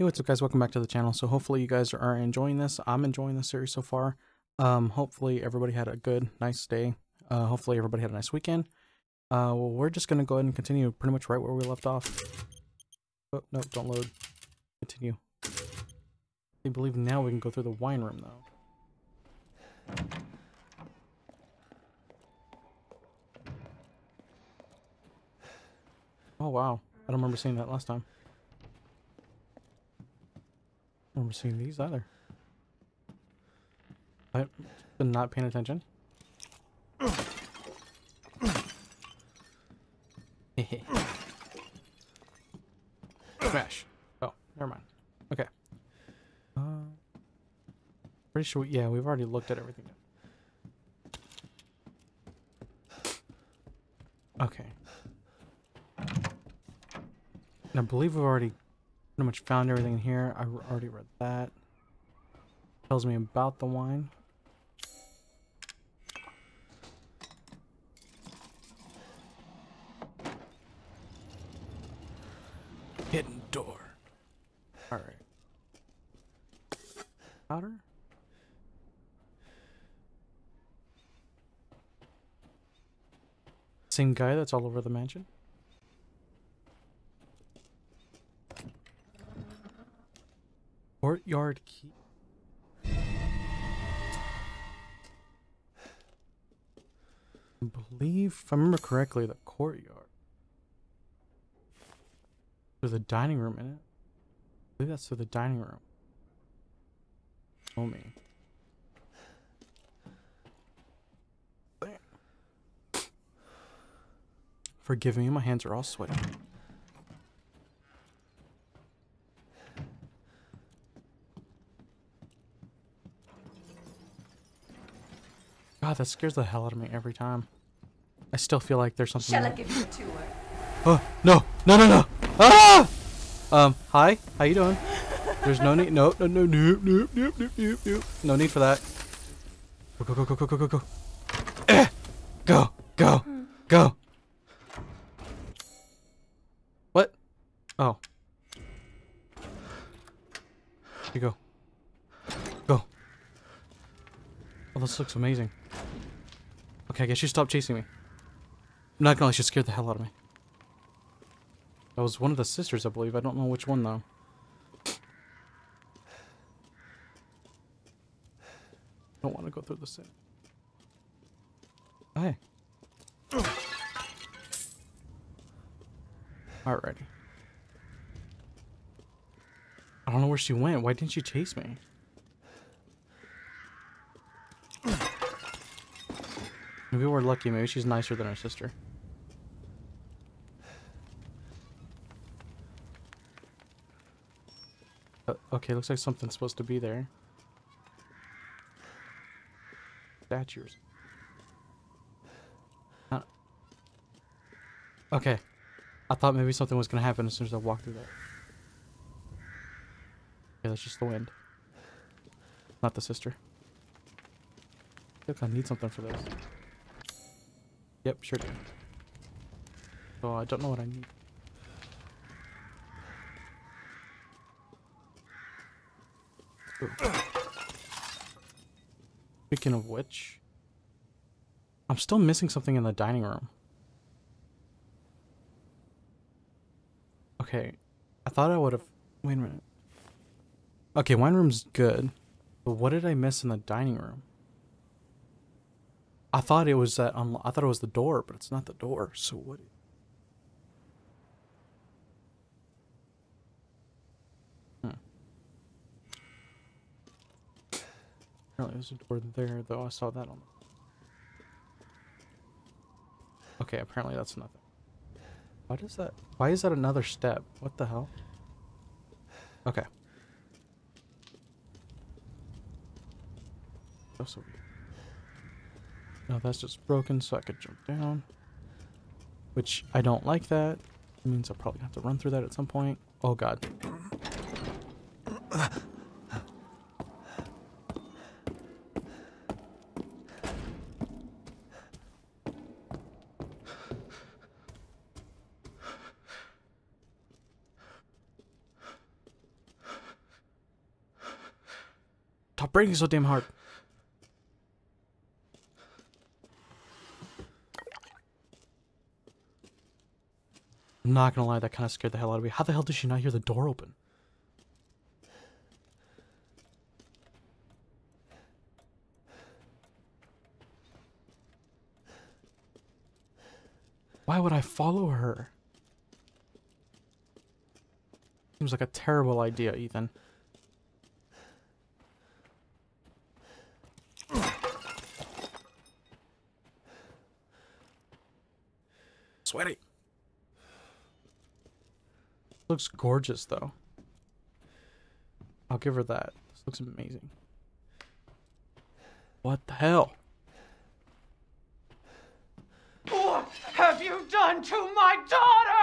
Hey, what's up guys, welcome back to the channel. So hopefully you guys are enjoying this. I'm enjoying this series so far. Hopefully everybody had a good, nice day. Hopefully everybody had a nice weekend. Well, we're just gonna go ahead and continue pretty much right where we left off. Oh, no, don't load. Continue. I believe now we can go through the wine room though. Oh wow, I don't remember seeing that last time. I don't remember seeing these either. I've been not paying attention. Crash. Oh, never mind. Okay. Pretty sure. Yeah, we've already looked at everything. Okay. And I believe we've already pretty much found everything in here. I already read that. Tells me about the wine. Hidden door. All right. Powder. Same guy that's all over the mansion. Courtyard key. I believe, if I remember correctly, the courtyard. There's a dining room in it. I believe that's to the dining room. Oh me. Damn. Forgive me, my hands are all sweaty. God, that scares the hell out of me every time. I still feel like there's something. Shall I give you a tour? Oh no, no, no, no! Ah! Hi, how you doing? There's no need. No, no, no, nope, nope, nope, nope, nope, nope. No need for that. Go, go, go, go, go, go, go, go, go, go, go. What? Oh. Here you go. Go. Oh, this looks amazing. Okay, I guess you stopped chasing me. I'm not gonna let you scare the hell out of me. That was one of the sisters, I believe. I don't know which one, though. Don't want to go through the sink. Hey. Alrighty. I don't know where she went. Why didn't she chase me? Maybe we're lucky. Maybe she's nicer than her sister. Okay, looks like something's supposed to be there. Statues. Okay. I thought maybe something was going to happen as soon as I walked through there. Yeah, that's just the wind. Not the sister. I think I need something for this. Yep, sure do. Oh, I don't know what I need. Ooh. Speaking of which, I'm still missing something in the dining room. Okay, I thought I would have... Wait a minute. Okay, wine room's good, but what did I miss in the dining room? I thought it was that. I thought it was the door, but it's not the door. So what? Apparently there's a door there, though. I saw that on. Okay, apparently that's nothing. Why does that? Why is that another step? What the hell? Okay. That's so weird. No, that's just broken, so I could jump down. Which, I don't like that. It means I'll probably have to run through that at some point. Oh, God. Stop breathing so damn hard. I'm not gonna lie, that kind of scared the hell out of me. How the hell did she not hear the door open? Why would I follow her? Seems like a terrible idea, Ethan. Sweaty. Looks gorgeous, though. I'll give her that. This looks amazing. What the hell? What have you done to my daughter?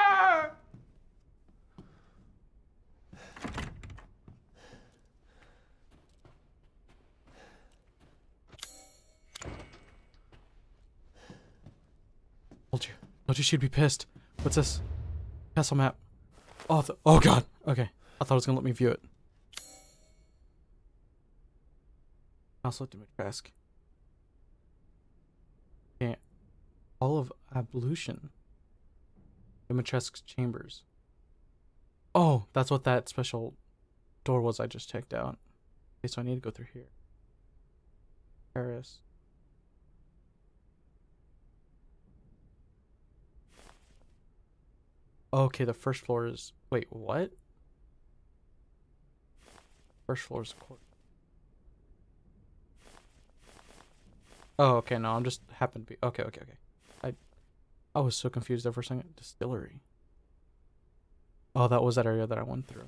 Told you. Told you she'd be pissed. What's this? Castle map. Oh, oh God. Okay. I thought it was going to let me view it. Also, Dimitrescu. Yeah. Hall of Ablution. Dimitrescu's chambers. Oh, that's what that special door was I just checked out. Okay, so I need to go through here. Paris. Okay, the first floor is... Wait, what? First floor is court. Oh, okay, no, I'm just... Happened to be... Okay, okay, okay. I was so confused there for a second. Distillery. Oh, that was that area that I went through.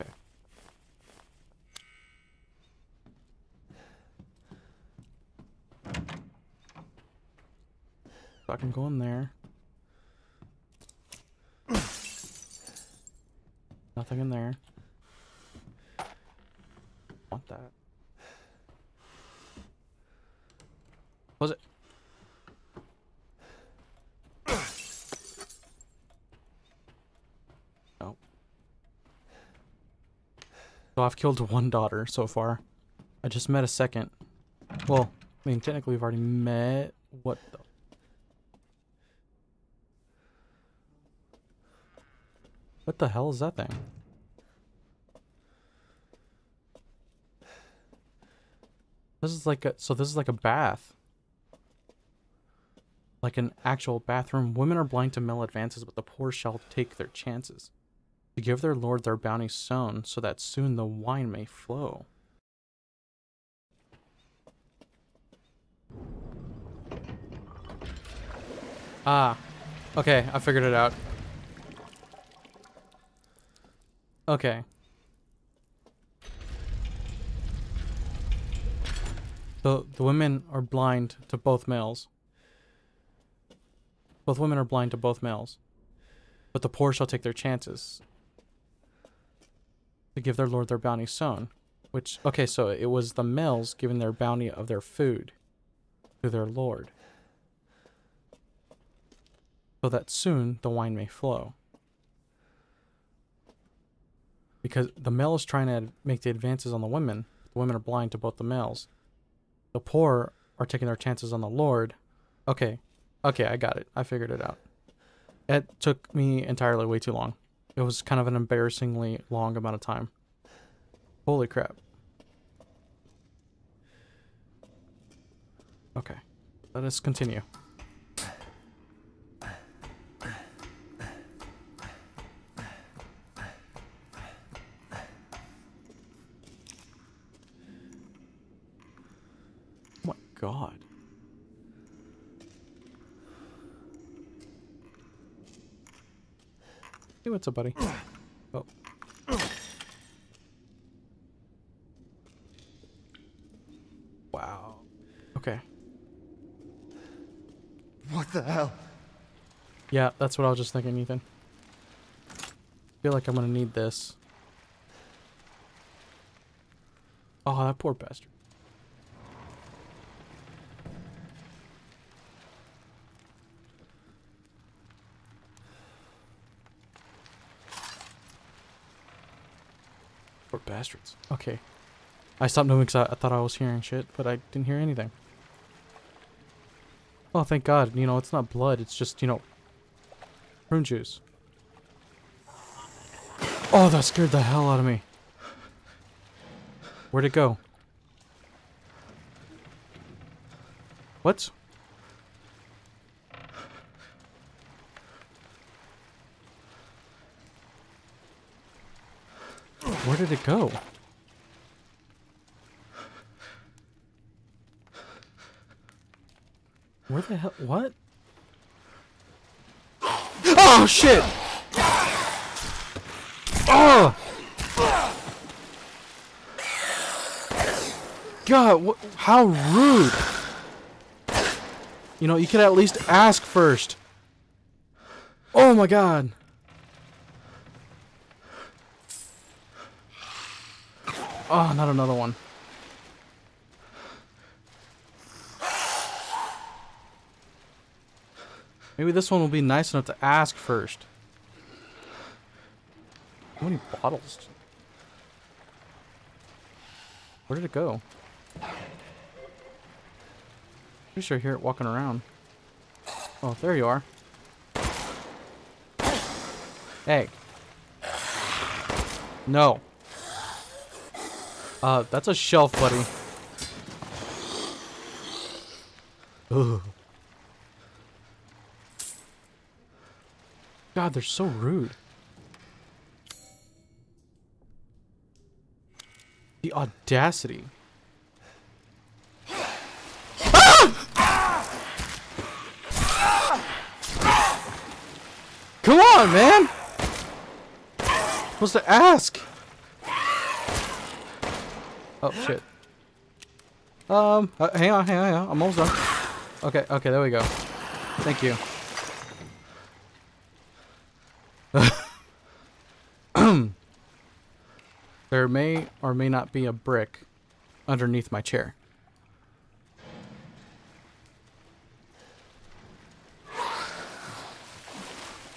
Okay. So I can go in there. Nothing in there. Want that. Was it? No. So I've killed one daughter so far. I just met a second. Well, I mean, technically we've already met... What the... What the hell is that thing? This is like a, so this is like a bath. Like an actual bathroom. Women are blind to male advances, but the poor shall take their chances. To give their lord their bounty sown, so that soon the wine may flow. Ah, okay, I figured it out. Okay. So the women are blind to both males. Both women are blind to both males. But the poor shall take their chances. To give their lord their bounty sown. Which, okay, so it was the males giving their bounty of their food to their lord. So that soon the wine may flow. Because the male is trying to make the advances on the women are blind to both the males. The poor are taking their chances on the lord. Okay, okay, I got it. I figured it out. It took me entirely way too long. It was kind of an embarrassingly long amount of time. Holy crap. Okay, let us continue. God. Hey, what's up, buddy? Oh. Wow. Okay. What the hell? Yeah, that's what I was just thinking, Ethan. I feel like I'm gonna need this. Oh, that poor bastard. Bastards. Okay. I stopped moving because I thought I was hearing shit, but I didn't hear anything. Oh, thank God. You know, it's not blood. It's just, you know, prune juice. Oh, that scared the hell out of me. Where'd it go? What? Where did it go? Where the hell? What? Oh, shit! Oh! God, how rude! You know, you could at least ask first. Oh my God! Oh, not another one. Maybe this one will be nice enough to ask first. How many bottles? Where did it go? Pretty sure I hear it walking around. Oh, there you are. Hey. No. That's a shelf, buddy. Ugh. God, they're so rude. The audacity. Come on, man! I'm supposed to ask. Oh shit. Hang on. I'm almost done. Okay, there we go. Thank you. There may or may not be a brick underneath my chair.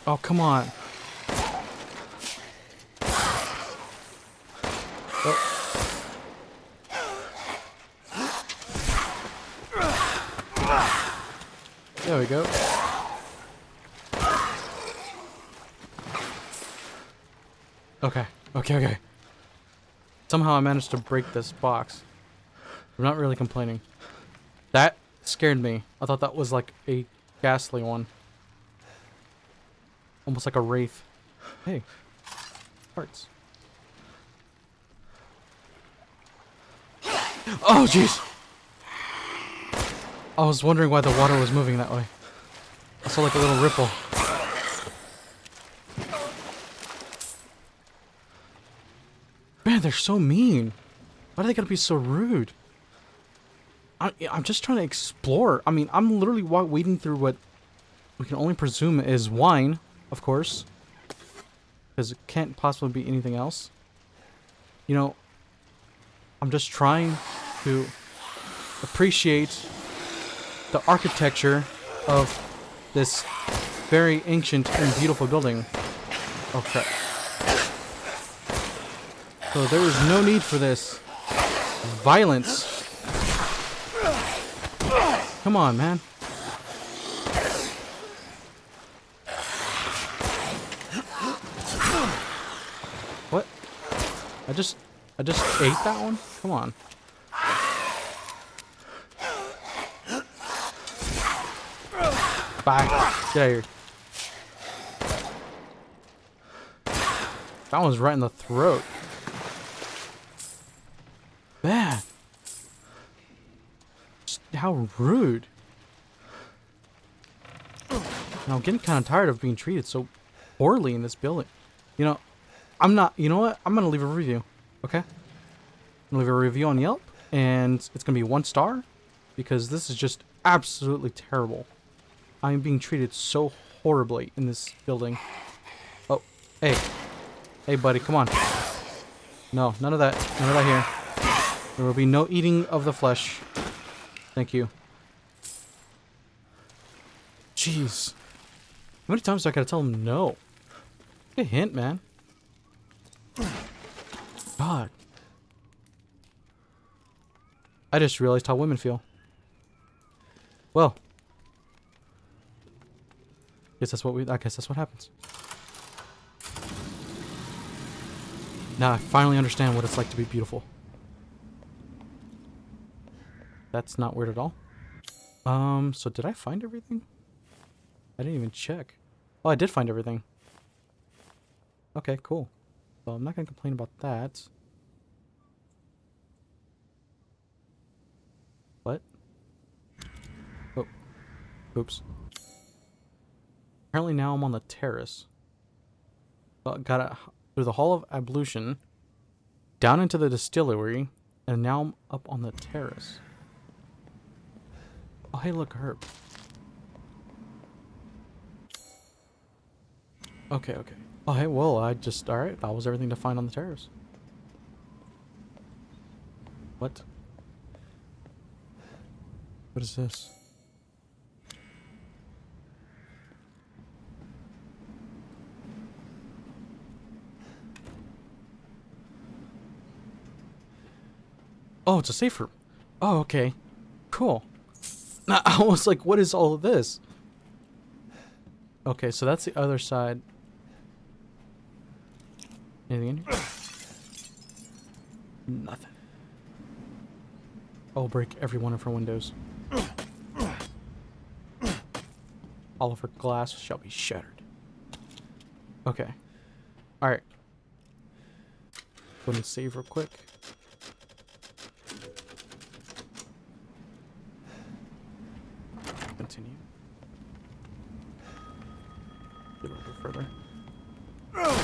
Oh, come on. Oh. There we go. Okay. Somehow I managed to break this box. I'm not really complaining. That scared me. I thought that was like a ghastly one. Almost like a wraith. Hey. Hearts. Oh, jeez! I was wondering why the water was moving that way. I saw like a little ripple. Man, they're so mean. Why do they gotta be so rude? I'm just trying to explore. I mean, I'm literally wading through what we can only presume is wine, of course. Because it can't possibly be anything else. You know, I'm just trying to appreciate the architecture of this very ancient and beautiful building. Oh crap. So there is no need for this violence. Come on, man. What? I just ate that one? Come on. Bye. Get out of here. That one's right in the throat. Man. Just how rude. Now I'm getting kind of tired of being treated so poorly in this building. You know, you know what? I'm going to leave a review. Okay? I'm going to leave a review on Yelp. And it's going to be 1 star. Because this is just absolutely terrible. I'm being treated so horribly in this building. Oh, hey. Hey, buddy, come on. No, none of that. None of that here. There will be no eating of the flesh. Thank you. Jeez. How many times do I gotta tell him no? Get a hint, man. God. I just realized how women feel. Well. I guess that's what happens. Now I finally understand what it's like to be beautiful. That's not weird at all. So did I find everything? I didn't even check. Oh, I did find everything. Okay, cool. Well, I'm not gonna complain about that. What? Oh. Oops. Apparently now I'm on the terrace. Well, gotta through the Hall of Ablution, down into the distillery, and now I'm up on the terrace. Oh, hey, look, herb. Okay, okay. Oh, hey, well, alright, that was everything to find on the terrace. What? What is this? Oh, it's a safe room. Oh, okay. Cool. I was like, what is all of this? Okay, so that's the other side. Anything in here? Nothing. I'll break every one of her windows. All of her glass shall be shattered. Okay. Alright. Go and save real quick. Continue. Get a little bit further. Oh!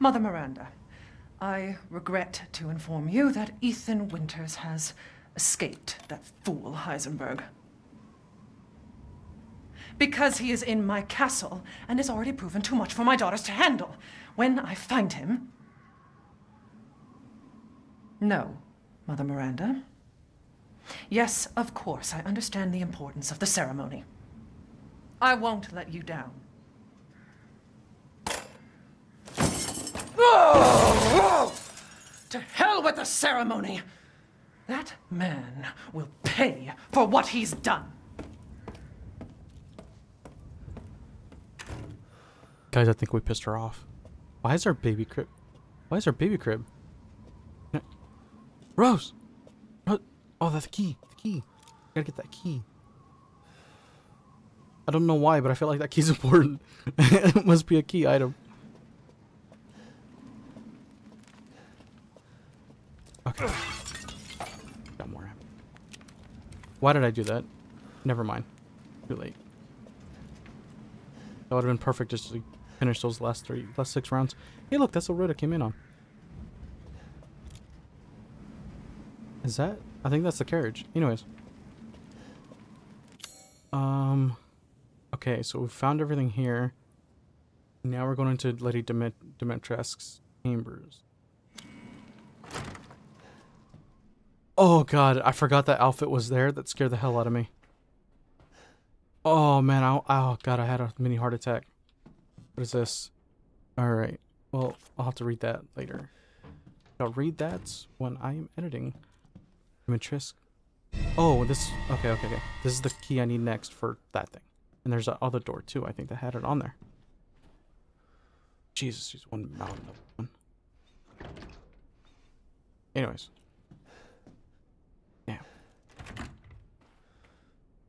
Mother Miranda, I regret to inform you that Ethan Winters has escaped that fool Heisenberg. Because he is in my castle and has already proven too much for my daughters to handle. When I find him... No, Mother Miranda. Yes, of course, I understand the importance of the ceremony. I won't let you down. Oh, to hell with the ceremony! That man will pay for what he's done. Guys, I think we pissed her off. Why is our baby crib? Why is our baby crib? Rose! Rose. Oh, that's the key. The key. I gotta get that key. I don't know why, but I feel like that key's important. It must be a key item. Okay. Got more. Why did I do that? Never mind. Too late. That would have been perfect just to finish those last six rounds. Hey, look, that's the road I came in on. Is that? I think that's the carriage. Anyways. Okay, so we found everything here. Now we're going into Lady Dimitrescu's chambers. Oh god, I forgot that outfit was there. That scared the hell out of me. Oh man, oh god, I had a mini heart attack. What is this? Alright, well, I'll have to read that later. I'll read that when I am editing. Dimitrescu. Oh, this, okay. This is the key I need next for that thing. And there's that other door too, I think that had it on there. Jesus, she's one mountain of one. Anyways.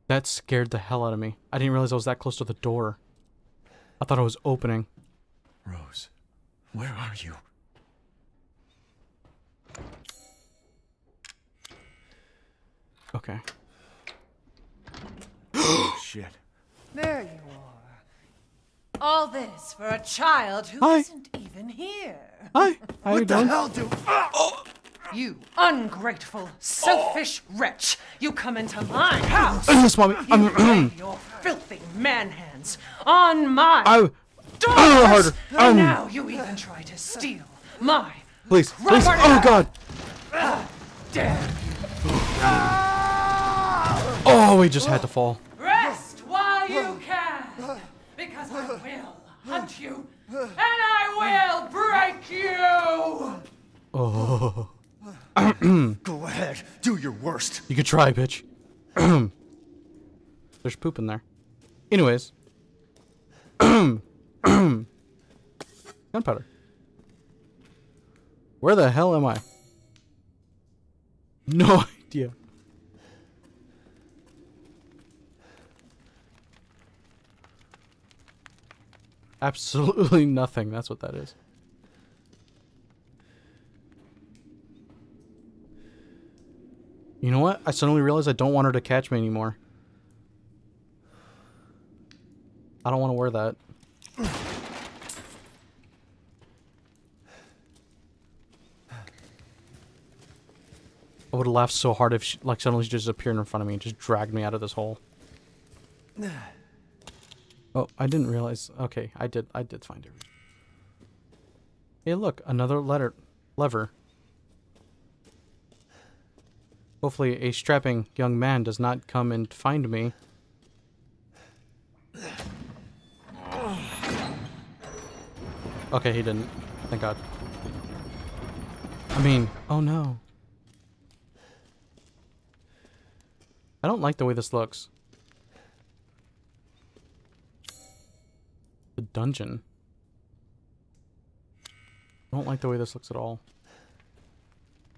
That scared the hell out of me. I didn't realize I was that close to the door. I thought it was opening. Rose, where are you? Okay. Oh, shit. There you are. All this for a child who isn't even here. Hi. How you doing? What the hell do... Oh. You ungrateful, selfish wretch! You come into my house! Yes, Mommy. You lay your filthy man hands on my doors! And now you even try to steal my property! Please. Oh, God! Dare you! Oh, we just had to fall. Rest while you can! Because I will hunt you, and I will break you! Oh. Go ahead, do your worst. You could try, bitch. There's poop in there. Anyways. Gunpowder. Where the hell am I? No idea. Absolutely nothing. That's what that is. You know what? I suddenly realized I don't want her to catch me anymore. I don't want to wear that. I would have laughed so hard if she, like, suddenly she just appeared in front of me and just dragged me out of this hole. Oh, I didn't realize. Okay, I did find her. Hey, look, another lever. Hopefully a strapping young man does not come and find me. Okay, he didn't. Thank God. I mean, oh no. I don't like the way this looks. The dungeon. I don't like the way this looks at all.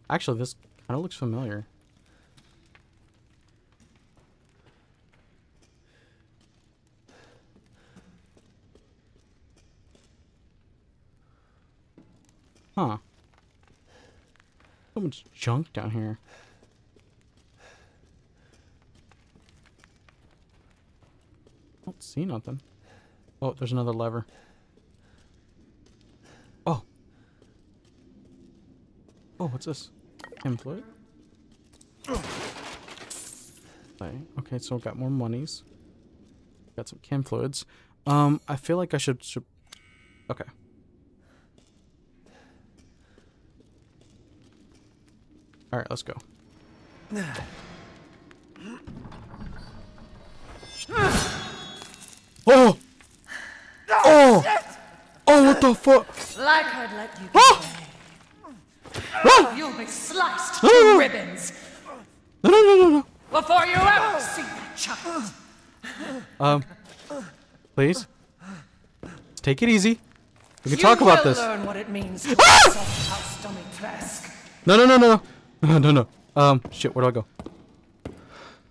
Actually, this kind of looks familiar. Huh. So much junk down here. I don't see nothing. Oh, there's another lever. Oh. Oh, what's this? Influid? Okay, so I've got more monies. Got some chem fluids. I feel like I should okay. All right, let's go. Oh! Oh! Oh! What the fuck? Like I'd let you. Ah! You'll be sliced to ribbons. No! Before you ever see that child. Please, let's take it easy. We can talk about this. You will learn what it means to soft-house stomach flask. No. No. Shit, where do I go?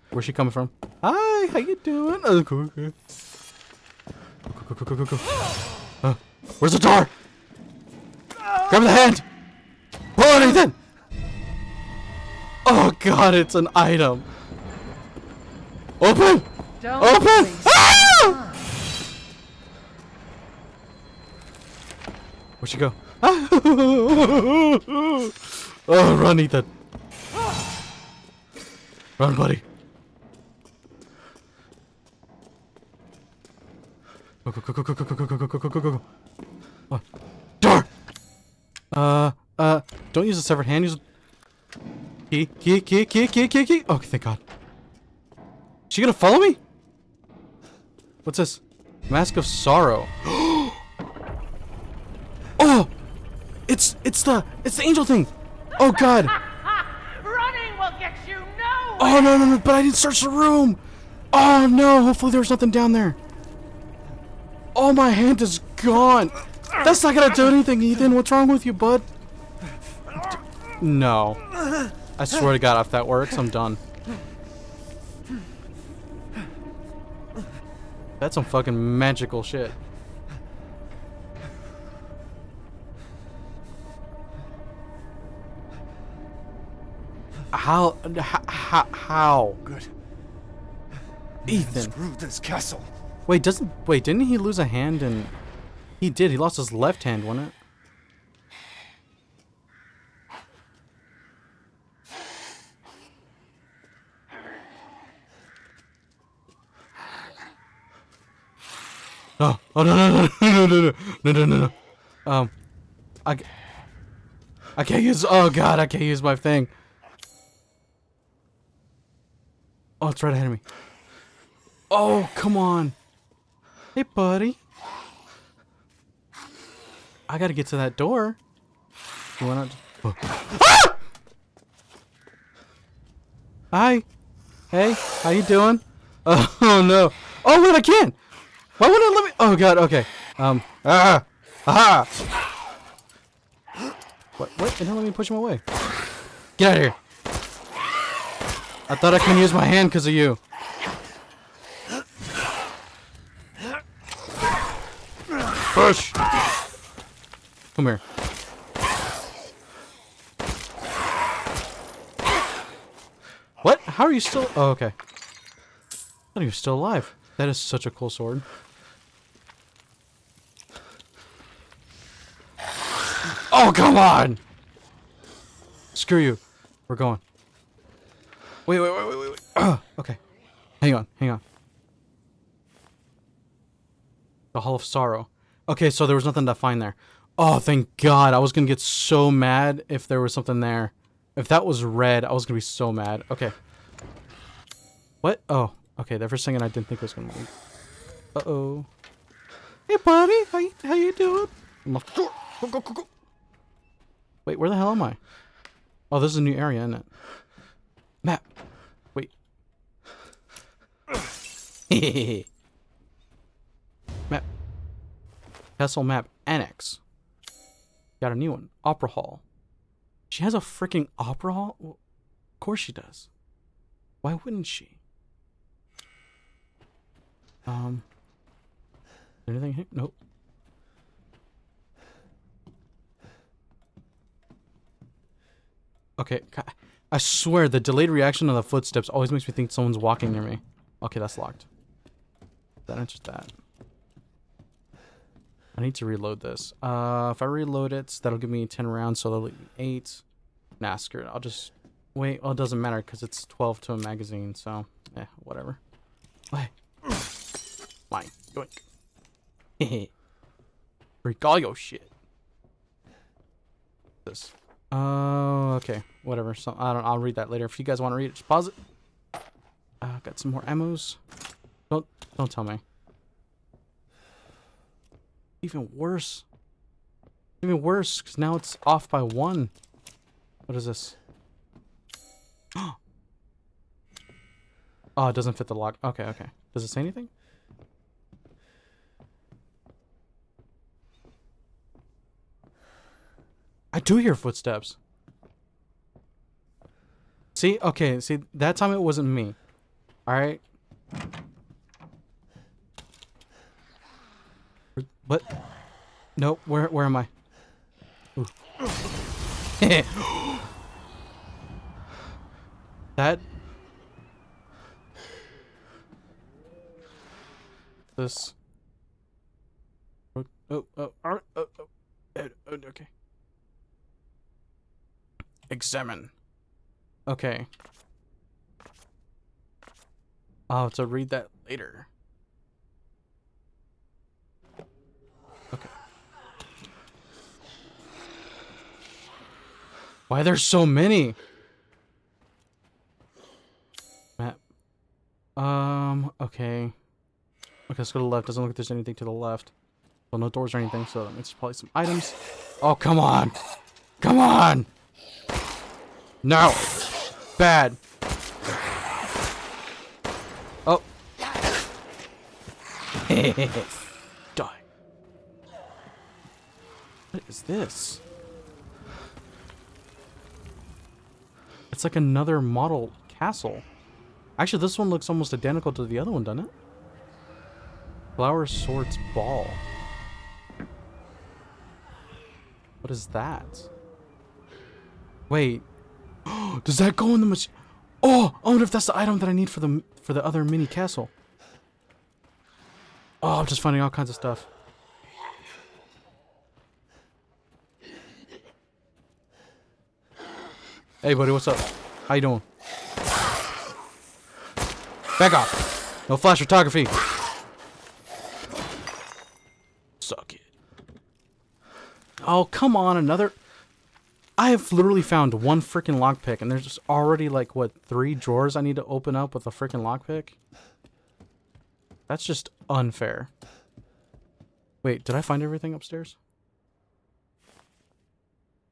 Where's she coming from? Hi, how you doing? Oh, cool. Go. Where's the door? Grab the hand! Pull on Ethan! Oh God, it's an item. Open! Don't open! Ah! Where'd she go? Oh, run, Ethan. Run, buddy. Go. What? Door! Don't use a severed hand, use a key. Okay, thank God. Is she gonna follow me? What's this? Mask of Sorrow. Oh! It's the angel thing! Oh God! Running will get you nowhere. Oh no, but I didn't search the room! Oh no, hopefully there's nothing down there. Oh, my hand is gone. That's not gonna do anything, Ethan. What's wrong with you, bud? No. I swear to God, if that works, I'm done. That's some fucking magical shit. How? Good. Ethan. Screw this castle. Wait, didn't he lose a hand? And he did. He lost his left hand, wasn't it? Oh, oh no. I can't use, oh god, I can't use my thing. Oh, it's right ahead of me. Oh, come on. Hey, buddy. I gotta get to that door. Why not? Oh. Ah! Hi. Hey, how you doing? Oh no. Oh wait, I can. Why wouldn't it let me? Oh god. Okay. Aha. What? What? And don't let me push him away. Get out of here. I thought I couldn't use my hand because of you. Push. Come here. What? How are you still? Oh, okay. Oh, you're still alive. That is such a cool sword. Oh, come on! Screw you. We're going. Wait. Oh, okay. Hang on. The Hall of Sorrow. Okay, so there was nothing to find there. Oh, thank God. I was gonna get so mad if there was something there. If that was red, I was gonna be so mad. Okay. What? Oh. Okay, that first thing I didn't think was gonna move. Uh-oh. Hey, buddy. How you doing? Go. Wait, where the hell am I? Oh, this is a new area, isn't it? Map. Wait. Map. Castle map annex. Got a new one. Opera hall. She has a freaking opera hall? Well, of course she does. Why wouldn't she? Anything here? Nope. Okay, I swear the delayed reaction of the footsteps always makes me think someone's walking near me. Okay, that's locked. That answers that. I need to reload this. If I reload it, that'll give me 10 rounds, so that'll give me 8. Nah, screw it. I'll just... Wait, well, it doesn't matter, because it's 12 to a magazine, so... Eh, whatever. Hey. Mine. Yoink. Freak all your shit. This. Oh, okay. Whatever. So, I don't... I'll read that later. If you guys want to read it, just pause it. Got some more ammos. Don't tell me. Even worse, because now it's off by 1. What is this? Oh, it doesn't fit the lock. Okay. Does it say anything? I do hear footsteps. See? Okay, see, that time it wasn't me. Alright? What? Nope. Where am I? That. This. Oh, okay. Examine. Okay. Oh, so read that later. Why there's so many? Map. Okay. Okay, let's go to the left. Doesn't look like there's anything to the left. Well, no doors or anything, so that means probably some items. Oh, come on! Come on! No! Bad! Oh. Die. What is this? It's like another model castle. Actually, this one looks almost identical to the other one, doesn't it? Flower Swords Ball. What is that? Wait. Does that go in the machine? Oh, I wonder if that's the item that I need for the other mini castle. Oh, I'm just finding all kinds of stuff. Hey, buddy, what's up? How you doing? Back off. No flash photography. Oh, come on, another... I have literally found one freaking lockpick, and there's just already, like, what, 3 drawers I need to open up with a freaking lockpick? That's just unfair. Wait, did I find everything upstairs?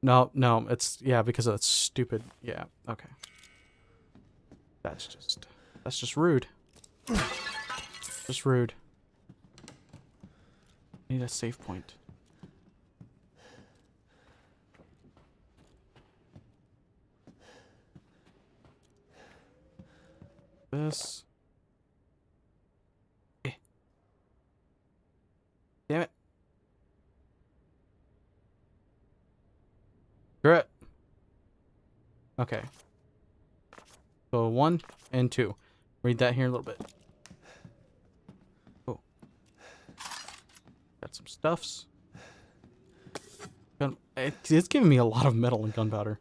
No, it's... Yeah, because of that stupid... Yeah, okay. That's just rude. Just rude. I need a save point. This. Eh. Damn it. Great. Okay. So 1 and 2. Read that here in a little bit. Oh. Got some stuffs. It's giving me a lot of metal and gunpowder.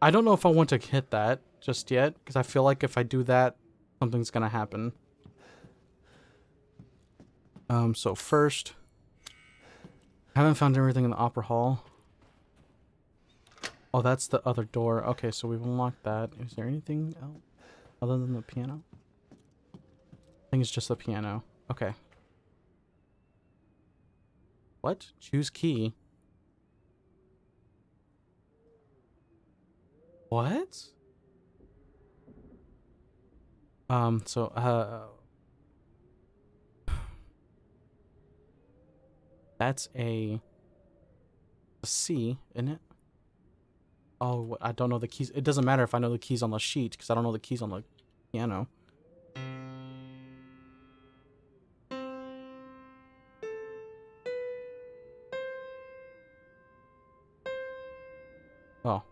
I don't know if I want to hit that just yet, because I feel like if I do that, something's gonna happen. So first, I haven't found everything in the opera hall. Oh, that's the other door. Okay, so we've unlocked that. Is there anything else other than the piano? I think it's just the piano. Okay. What? Choose key. What? That's a C, isn't it? Oh, I don't know the keys. It doesn't matter if I know the keys on the sheet, because I don't know the keys on the piano. Oh.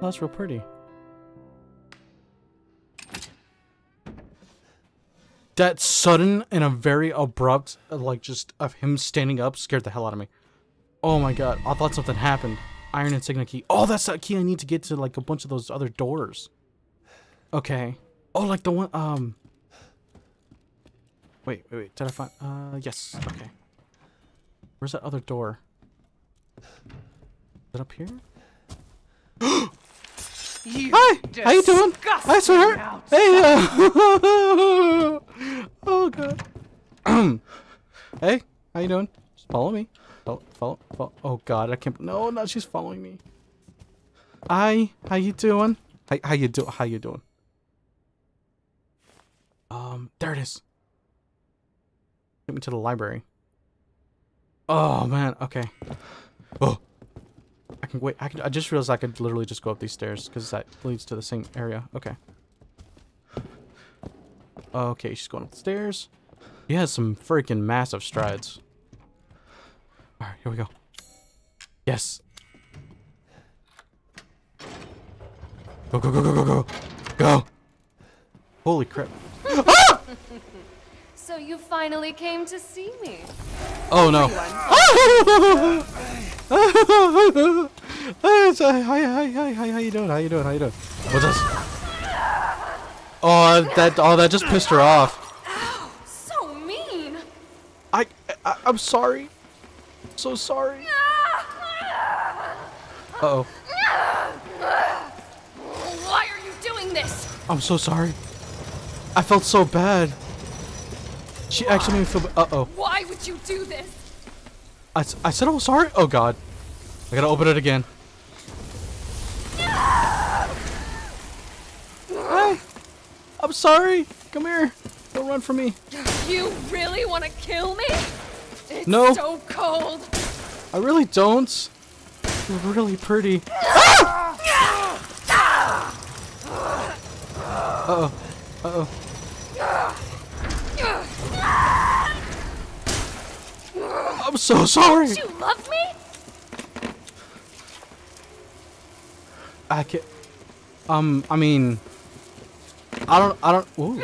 That's real pretty. That sudden and a very abrupt, like, just of him standing up scared the hell out of me. Oh my god, I thought something happened. Iron insignia key. Oh, that's that key I need to get to, like, a bunch of those other doors. Okay. Oh, like the one, Wait, did I find... yes, okay. Where's that other door? Is it up here? You hi! How you doing? Hi, sweetheart! Hey! Oh, God. Hey, how you doing? Just follow me. Follow. Oh, God, I can't... No, she's following me. Hi, how you doing? How you doing? There it is. Get me to the library. Oh, man, okay. Oh. I can wait. I just realized I could literally just go up these stairs because that leads to the same area. Okay. Okay, she's going up the stairs. He has some freaking massive strides. All right, here we go. Yes. Go. Holy crap. Ah! So you finally came to see me. Oh no. Hi, how you doing? What's this? Oh, that just pissed her off. Ow, so mean. I'm sorry. So sorry. Uh-oh. Why are you doing this? I'm so sorry. I felt so bad. She actually made me feel... Uh-oh. Why would you do this? I said I was sorry? Oh, God. I gotta open it again. Hey, I'm sorry. Come here. Don't run from me. You really want to kill me? It's no. So cold. I really don't. You're really pretty. Uh-oh. so sorry. Don't you love me? I can't. I mean, I don't. Ooh.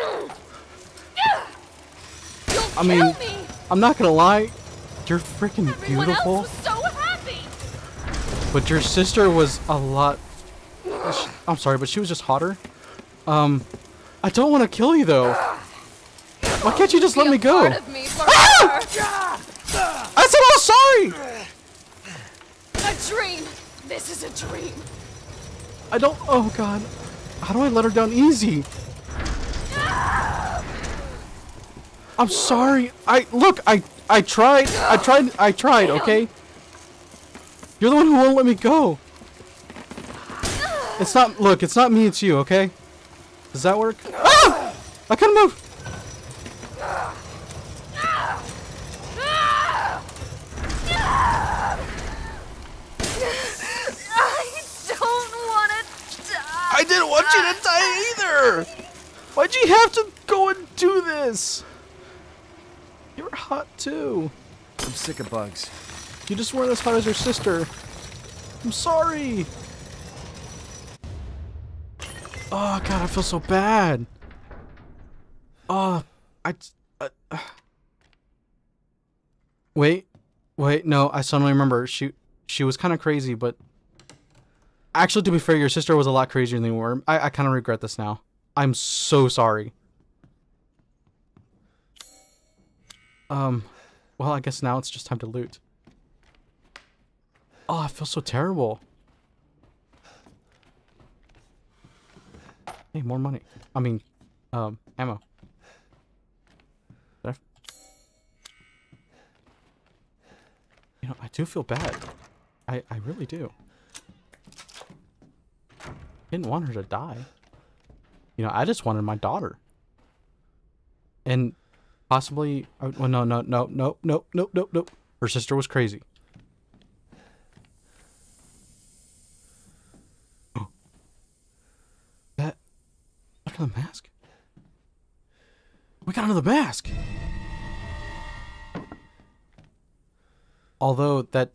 I mean, I'm not gonna lie. You're freaking beautiful. Else was so happy. But your sister was a lot. I'm sorry, but she was just hotter. I don't want to kill you though. Why can't you just let me go? Ah! I said I'm sorry. A dream. This is a dream. I don't. Oh God. How do I let her down easy? I'm sorry. I look. I tried. I tried. Okay. You're the one who won't let me go. It's not. Look. It's not me. It's you. Okay. Does that work? Ah! I couldn't move. I didn't want you to die either! Why'd you have to go and do this? You were hot too. I'm sick of bugs. You just weren't as hot as your sister. I'm sorry. Oh God, I feel so bad. Wait, no, I suddenly remember. She was kind of crazy, but... Actually, to be fair, your sister was a lot crazier than you were. I kind of regret this now. I'm so sorry. Well, I guess now it's just time to loot. Oh, I feel so terrible. Hey, more money. I mean, ammo. You know, I do feel bad. I really do. Didn't want her to die. You know, I just wanted my daughter. And possibly, well, no. Her sister was crazy. Oh. That, look at the mask. We got another mask. Although that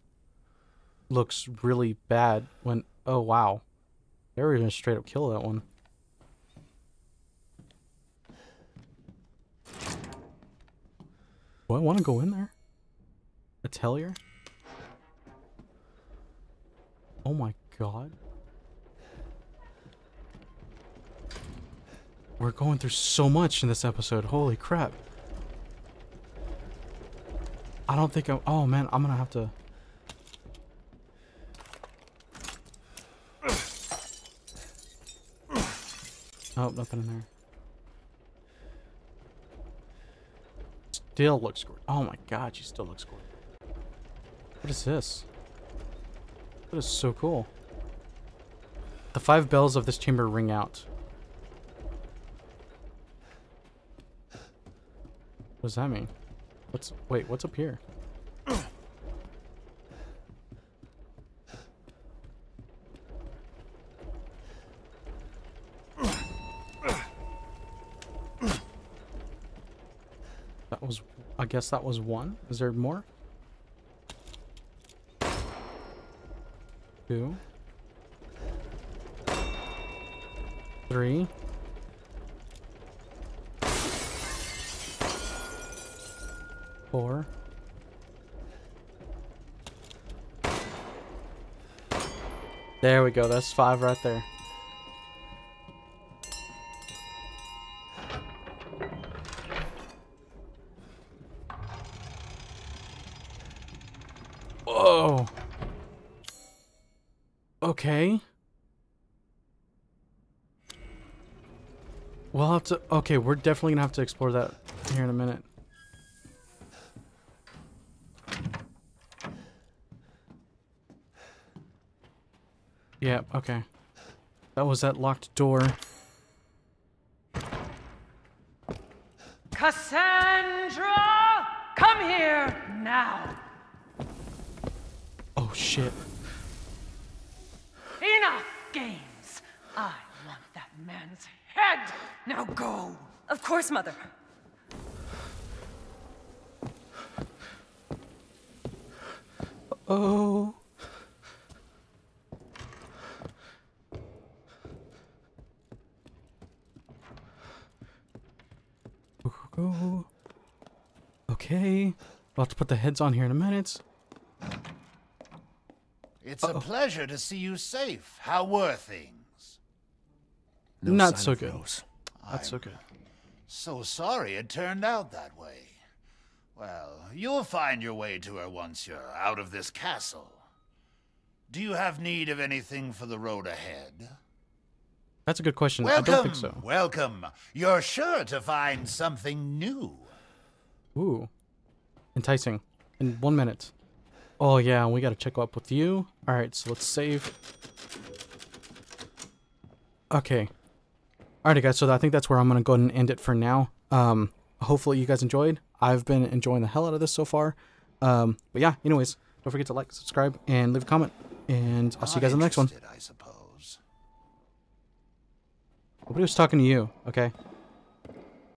looks really bad when, oh wow. They were gonna straight up kill that one. Do I want to go in there? A tellier? Oh my God. We're going through so much in this episode. Holy crap. I don't think I'm. Oh man, I'm gonna have to. Oh, nothing in there. Still looks gorgeous. Oh my God, she still looks gorgeous. What is this? That is so cool. The 5 bells of this chamber ring out. What does that mean? Wait, what's up here? I guess that was one. Is there more? 2, 3. Four. 4. There we go. That's 5 right there. Whoa. Okay. We'll have to... Okay, we're definitely gonna have to explore that here in a minute. Yeah, okay. That was that locked door. Cassandra! Come here now! Oh shit. Enough games! I want that man's head! Now go! Of course, Mother. Oh. Go. Okay. We'll have to put the heads on here in a minute. It's a pleasure to see you safe. How were things? No Not so good. Rose. Not so good. So sorry it turned out that way. Well, you'll find your way to her once you're out of this castle. Do you have need of anything for the road ahead? That's a good question. Welcome, I don't think so. Welcome. You're sure to find something new. Ooh. Enticing. In 1 minute. Oh, yeah, we gotta check up with you. Alright, so let's save. Okay. Alrighty, guys, so I think that's where I'm gonna go ahead and end it for now. Hopefully you guys enjoyed. I've been enjoying the hell out of this so far. But yeah, anyways, don't forget to like, subscribe, and leave a comment. And I'll see you guys in the next one. Nobody was talking to you, okay?